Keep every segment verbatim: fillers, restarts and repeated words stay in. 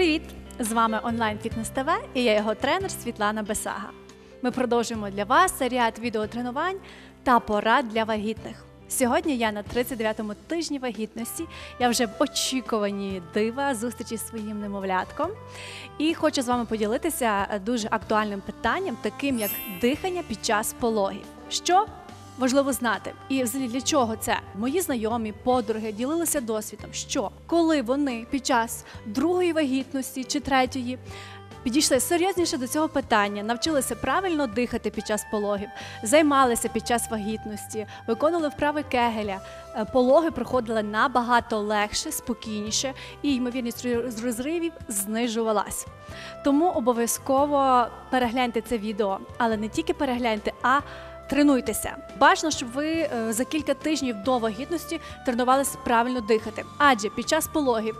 Привіт! З вами Online Fitness ті ві і я його тренер Світлана Бесага. Ми продовжуємо для вас ряд відеотренувань та порад для вагітних. Сьогодні я на тридцять дев'ятому тижні вагітності, я вже в очікуванні дива, зустрічі з своїм немовлятком. І хочу з вами поділитися дуже актуальним питанням, таким як дихання під час пологів. Що важливо знати? І взагалі для чого це? Мої знайомі, подруги ділилися досвідом, що коли вони під час другої вагітності чи третьої підійшли серйозніше до цього питання, навчилися правильно дихати під час пологів, займалися під час вагітності, виконували вправи Кегеля, пологи проходили набагато легше, спокійніше і ймовірність розривів знижувалась. Тому обов'язково перегляньте це відео, але не тільки перегляньте, а тренуйтеся. Бажано, щоб ви за кілька тижнів до вагітності тренувалися правильно дихати. Адже під час пологів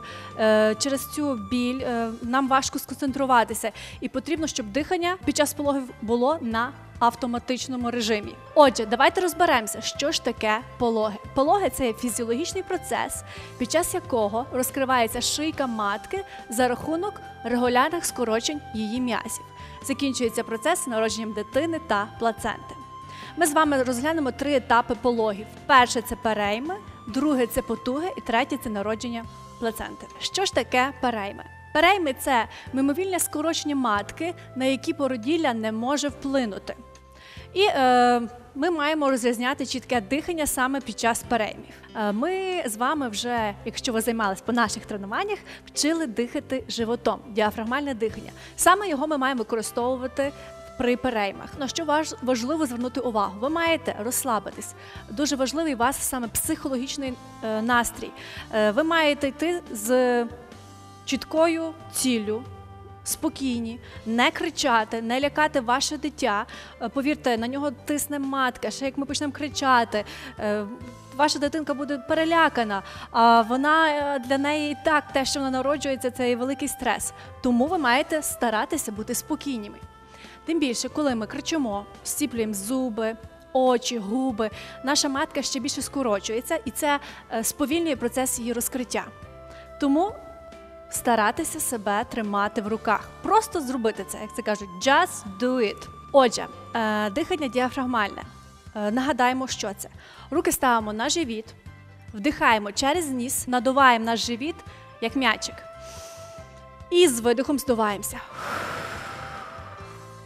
через цю біль нам важко сконцентруватися і потрібно, щоб дихання під час пологів було на автоматичному режимі. Отже, давайте розберемося, що ж таке пологи. Пологи – це фізіологічний процес, під час якого розкривається шийка матки за рахунок регулярних скорочень її м'язів. Закінчується процес народженням дитини та плаценти. Ми з вами розглянемо три етапи пологів. Перше – це перейми, друге – це потуги і третє – це народження плаценти. Що ж таке перейми? Перейми – це мимовільне скорочення матки, на які породілля не може вплинути. І е, ми маємо розрізняти чітке дихання саме під час переймів. Ми з вами вже, якщо ви займались по наших тренуваннях, вчили дихати животом, діафрагмальне дихання. Саме його ми маємо використовувати при переймах. На що важливо звернути увагу? Ви маєте розслабитись. Дуже важливий у вас саме психологічний настрій. Ви маєте йти з чіткою ціллю, спокійні, не кричати, не лякати ваше дитя. Повірте, на нього тисне матка, ще як ми почнемо кричати, ваша дитинка буде перелякана, а вона, для неї і так, те, що вона народжується, це і великий стрес. Тому ви маєте старатися бути спокійними. Тим більше, коли ми кричимо, зціплюємо зуби, очі, губи, наша матка ще більше скорочується, і це сповільнює процес її розкриття. Тому старатися себе тримати в руках. Просто зробити це, як це кажуть, just do it. Отже, дихання діафрагмальне. Нагадаємо, що це. Руки ставимо на живіт, вдихаємо через ніс, надуваємо наш живіт, як м'ячик. І з видихом здуваємося.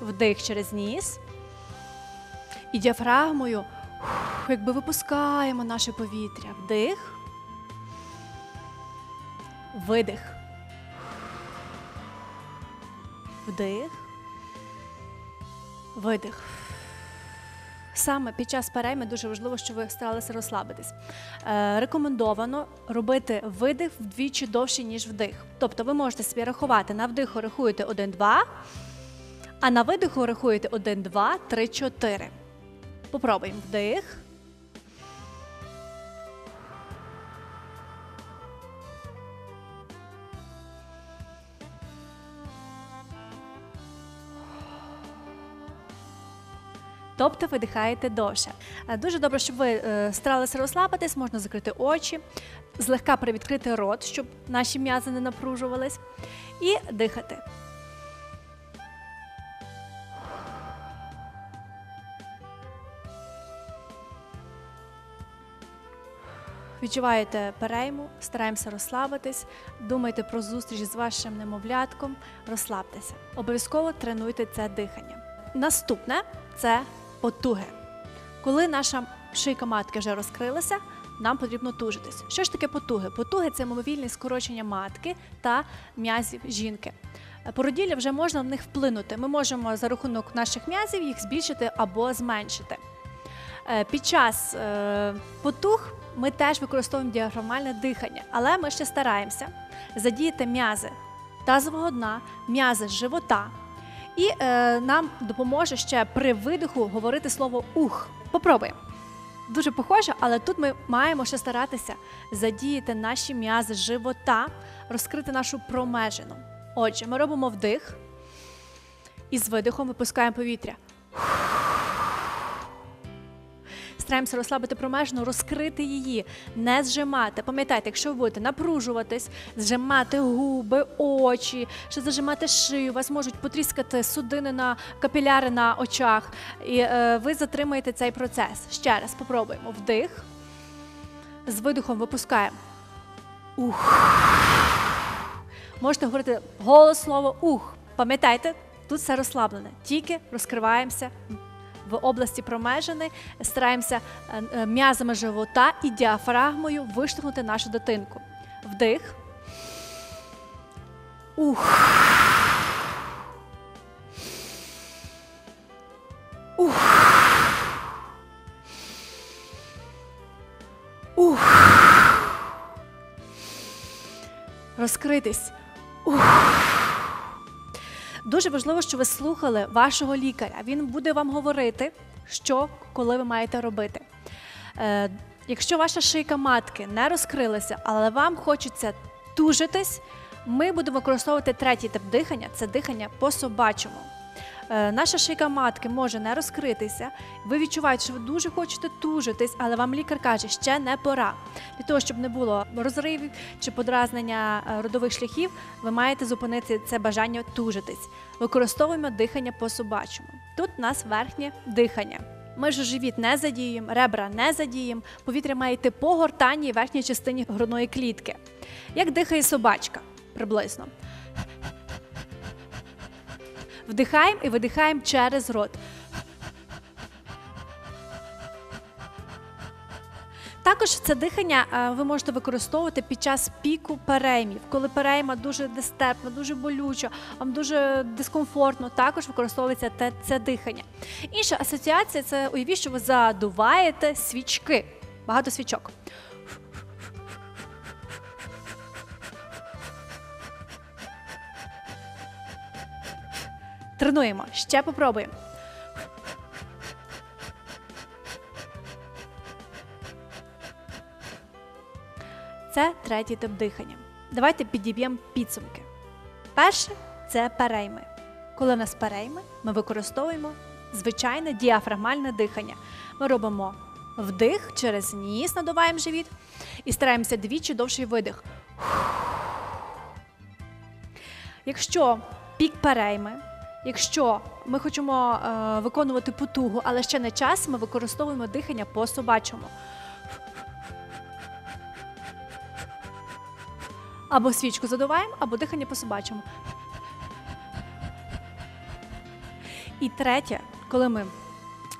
Вдих через ніс і діафрагмою, якби випускаємо наше повітря. Вдих, видих, вдих, видих. Саме під час перейми дуже важливо, щоб ви старалися розслабитись. Е, рекомендовано робити видих вдвічі довше, ніж вдих. Тобто ви можете собі рахувати, на вдиху рахуєте один-два, а на видиху рахуєте один, два, три, чотири. Попробуємо. Вдих. Тобто видихаєте довше. Дуже добре, щоб ви старалися розслабитись, можна закрити очі, злегка привідкрити рот, щоб наші м'язи не напружувались, і дихати. Відчуваєте перейму, стараємося розслабитись, думайте про зустріч з вашим немовлятком, розслабтеся. Обов'язково тренуйте це дихання. Наступне – це потуги. Коли наша шийка матки вже розкрилася, нам потрібно тужитись. Що ж таке потуги? Потуги – це мимовільне скорочення матки та м'язів жінки. Породілля вже можна на них вплинути. Ми можемо за рахунок наших м'язів їх збільшити або зменшити. Під час потуг ми теж використовуємо діафрагмальне дихання, але ми ще стараємося задіяти м'язи тазового дна, м'язи живота. І е, нам допоможе ще при видиху говорити слово «ух». Попробуємо. Дуже похоже, але тут ми маємо ще старатися задіяти наші м'язи живота, розкрити нашу промежину. Отже, ми робимо вдих і з видихом випускаємо повітря. стараємося розслабити промежну, розкрити її, не зжимати. Пам'ятайте, якщо ви будете напружуватись, зжимати губи, очі, ще зажимати шию, вас можуть потріскати судини на капіляри на очах, і е, ви затримаєте цей процес. Ще раз попробуємо. Вдих, з видихом випускаємо. Ух. Можете говорити голос слово «ух». Пам'ятайте, тут все розслаблене. Тільки розкриваємося в області промежини, стараємося м'язами живота і діафрагмою виштовхнути нашу дитинку. Вдих. Ух. Ух. Ух. Розкритись. Ух. Дуже важливо, що ви слухали вашого лікаря. Він буде вам говорити, що, коли ви маєте робити. Е, якщо ваша шийка матки не розкрилася, але вам хочеться тужитись, ми будемо використовувати третій тип дихання – це дихання по-собачому. Е, наша шийка матки може не розкритися, ви відчуваєте, що ви дуже хочете тужитись, але вам лікар каже, що ще не пора. Для того, щоб не було розривів чи подразнення родових шляхів, ви маєте зупинити це бажання тужитись. Використовуємо дихання по-собачому. Тут у нас верхнє дихання. Ми ж живіт не задіємо, ребра не задіємо, повітря має йти по гортані і верхній частині грудної клітки. Як дихає собачка приблизно. Вдихаємо і видихаємо через рот. Також це дихання ви можете використовувати під час піку переймів. Коли перейма дуже нестерпна, дуже болюча, вам дуже дискомфортно, також використовується це, це дихання. Інша асоціація – це уявіть, що ви задуваєте свічки, багато свічок. Тренуємо. Ще попробуємо. Це третій тип дихання. Давайте підіб'ємо підсумки. Перше – це перейми. Коли в нас перейми, ми використовуємо звичайне діафрагмальне дихання. Ми робимо вдих, через ніс надуваємо живіт і стараємося двічі довший видих. Якщо пік перейми, якщо ми хочемо е, виконувати потугу, але ще не час, ми використовуємо дихання по-собачому. Або свічку задуваємо, або дихання по-собачому. І третє, коли ми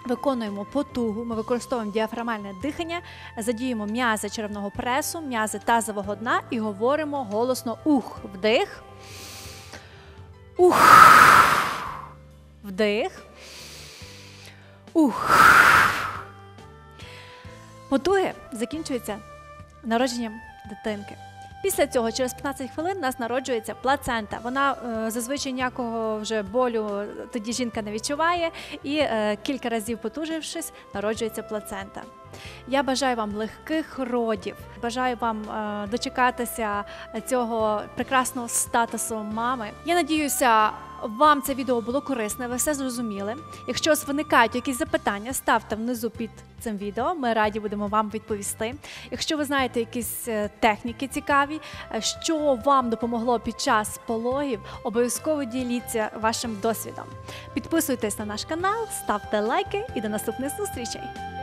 виконуємо потугу, ми використовуємо діафрагмальне дихання, задіємо м'язи черевного пресу, м'язи тазового дна і говоримо голосно «ух». Вдих. Ух. Вдих. Ух. Потуги закінчуються народженням дитинки. Після цього, через п'ятнадцять хвилин, у нас народжується плацента. Вона зазвичай ніякого вже болю тоді жінка не відчуває і кілька разів потужившись, народжується плацента. Я бажаю вам легких родів, бажаю вам дочекатися цього прекрасного статусу мами. Я надіюся, вам це відео було корисне, ви все зрозуміли. Якщо у вас виникають якісь запитання, ставте внизу під цим відео, ми раді будемо вам відповісти. Якщо ви знаєте якісь техніки цікаві, що вам допомогло під час пологів, обов'язково діліться вашим досвідом. Підписуйтесь на наш канал, ставте лайки і до наступних зустрічей!